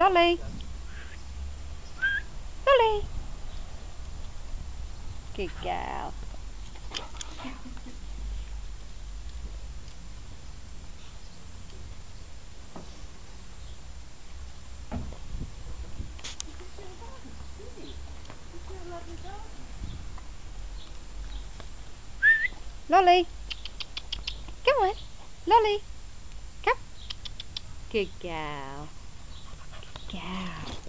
Lolly! Lolly! Good girl. Lolly! Come on! Lolly! Come! Good girl. Good girl.